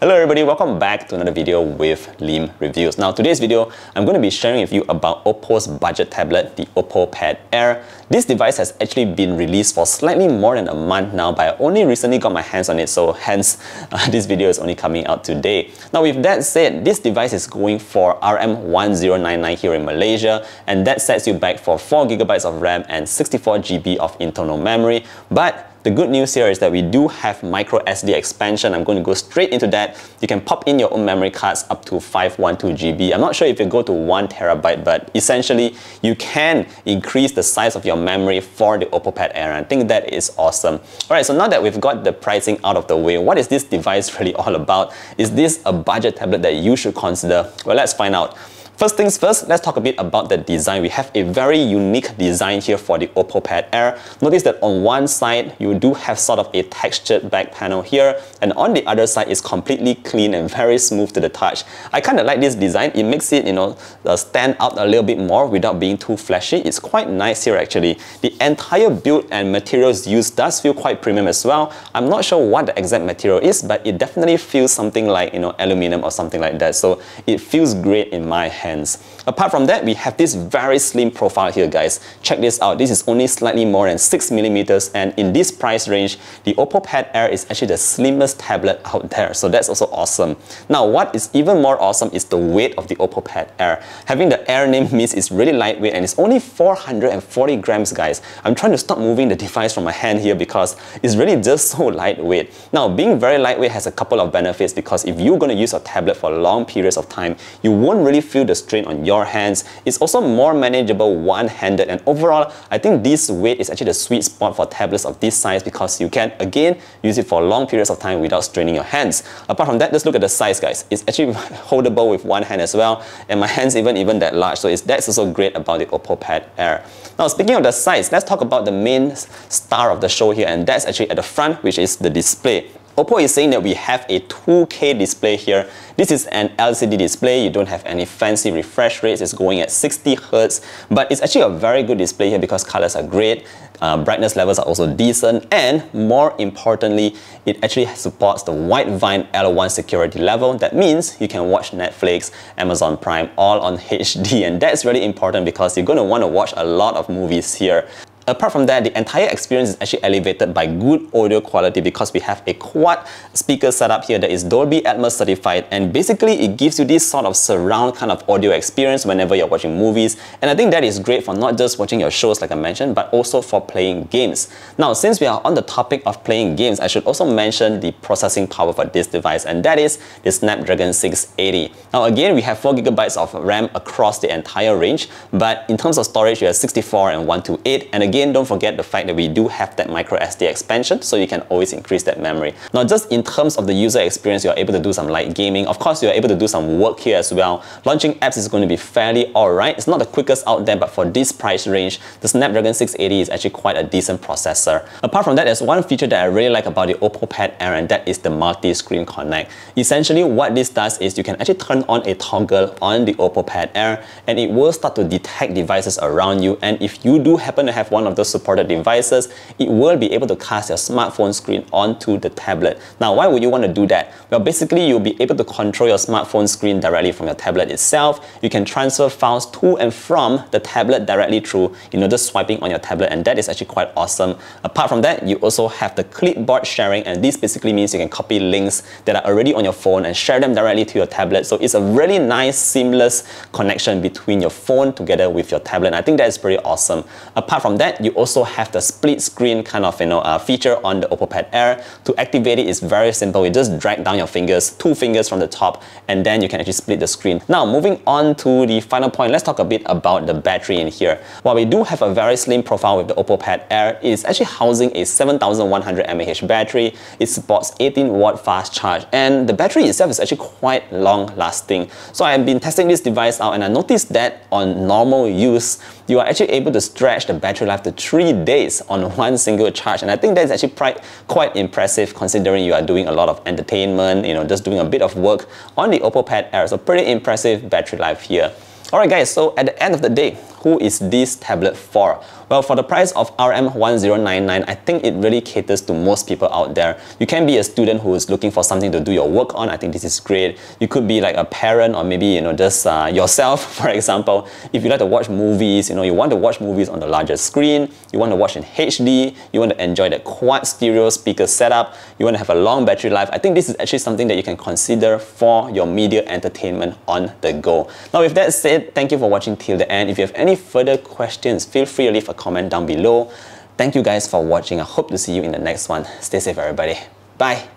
Hello everybody, welcome back to another video with Lim Reviews. Now today's video, I'm going to be sharing with you about Oppo's budget tablet, the Oppo Pad Air. This device has actually been released for slightly more than a month now, but I only recently got my hands on it, so hence this video is only coming out today. Now with that said, this device is going for RM1099 here in Malaysia, and that sets you back for 4GB of RAM and 64GB of internal memory. But the good news here is that we do have micro SD expansion. I'm going to go straight into that. You can pop in your own memory cards up to 512GB. I'm not sure if you go to 1TB, but essentially you can increase the size of your memory for the Oppo Pad Air. I think that is awesome. Alright, so now that we've got the pricing out of the way, what is this device really all about? Is this a budget tablet that you should consider? Well, let's find out. First things first, let's talk a bit about the design. We have a very unique design here for the Oppo Pad Air. Notice that on one side, you do have sort of a textured back panel here, and on the other side is completely clean and very smooth to the touch. I kind of like this design. It makes it, stand out a little bit more without being too flashy. It's quite nice here actually. The entire build and materials used does feel quite premium as well. I'm not sure what the exact material is, but it definitely feels something like, aluminum or something like that. So it feels great in my hand. Apart from that, we have this very slim profile here, guys. Check this out. This is only slightly more than 6mm, and in this price range, the Oppo Pad Air is actually the slimmest tablet out there. So that's also awesome. Now, what is even more awesome is the weight of the Oppo Pad Air. Having the Air name means it's really lightweight, and it's only 440 grams, guys. I'm trying to stop moving the device from my hand here because it's really just so lightweight. Now, being very lightweight has a couple of benefits, because if you're going to use your tablet for long periods of time, you won't really feel the strain on your hands. It's also more manageable one-handed, and overall, I think this weight is actually the sweet spot for tablets of this size, because you can, again, use it for long periods of time without straining your hands. Apart from that, let's look at the size, guys. It's actually holdable with one hand as well, and my hand's even that large, so that's also great about the Oppo Pad Air. Now, speaking of the size, let's talk about the main star of the show here, and that's actually at the front, which is the display. Oppo is saying that we have a 2K display here. This is an LCD display. You don't have any fancy refresh rates. It's going at 60Hz, but it's actually a very good display here because colors are great, brightness levels are also decent, and more importantly, it actually supports the Widevine L1 security level. That means you can watch Netflix, Amazon Prime, all on HD, and that's really important because you're going to want to watch a lot of movies here. Apart from that, the entire experience is actually elevated by good audio quality because we have a quad speaker setup here that is Dolby Atmos certified, and basically it gives you this sort of surround kind of audio experience whenever you're watching movies, and I think that is great for not just watching your shows like I mentioned, but also for playing games. Now, since we are on the topic of playing games, I should also mention the processing power for this device, and that is the Snapdragon 680. Now again, we have 4GB of RAM across the entire range, but in terms of storage, you have 64 and 128, and again, don't forget the fact that we do have that micro SD expansion, so you can always increase that memory. Now, just in terms of the user experience, you're able to do some light gaming. Of course, you're able to do some work here as well. Launching apps is going to be fairly alright. It's not the quickest out there, but for this price range, the Snapdragon 680 is actually quite a decent processor. Apart from that, there's one feature that I really like about the Oppo Pad Air, and that is the multi-screen connect. Essentially, what this does is you can actually turn on a toggle on the Oppo Pad Air, and it will start to detect devices around you, and if you do happen to have one of those supported devices, it will be able to cast your smartphone screen onto the tablet. Now, why would you want to do that? Well, basically, you'll be able to control your smartphone screen directly from your tablet itself. You can transfer files to and from the tablet directly through, just swiping on your tablet, and that is actually quite awesome. Apart from that, you also have the clipboard sharing, and this basically means you can copy links that are already on your phone and share them directly to your tablet. So it's a really nice, seamless connection between your phone together with your tablet, and I think that is pretty awesome. Apart from that, you also have the split screen kind of feature on the Oppo Pad Air. To activate it is very simple. You just drag down your fingers, two fingers from the top, and then you can actually split the screen. Now, moving on to the final point, let's talk a bit about the battery in here. While we do have a very slim profile with the Oppo Pad Air, it is actually housing a 7100 mAh battery. It supports 18W fast charge, and the battery itself is actually quite long lasting. So I've been testing this device out, and I noticed that on normal use, you are actually able to stretch the battery life to 3 days on one single charge, and I think that's actually quite impressive considering you are doing a lot of entertainment, just doing a bit of work on the Oppo Pad Air. So pretty impressive battery life here. Alright guys, so at the end of the day, who is this tablet for? Well, for the price of RM1099, I think it really caters to most people out there. You can be a student who is looking for something to do your work on. I think this is great. You could be like a parent, or maybe, you know, just yourself, for example. If you like to watch movies, you know, you want to watch movies on the larger screen, you want to watch in HD, you want to enjoy that quad stereo speaker setup, you want to have a long battery life. I think this is actually something that you can consider for your media entertainment on the go. Now, with that said, thank you for watching till the end. If you have any further questions, feel free to leave a comment down below. Thank you guys for watching. I hope to see you in the next one. Stay safe, everybody. Bye.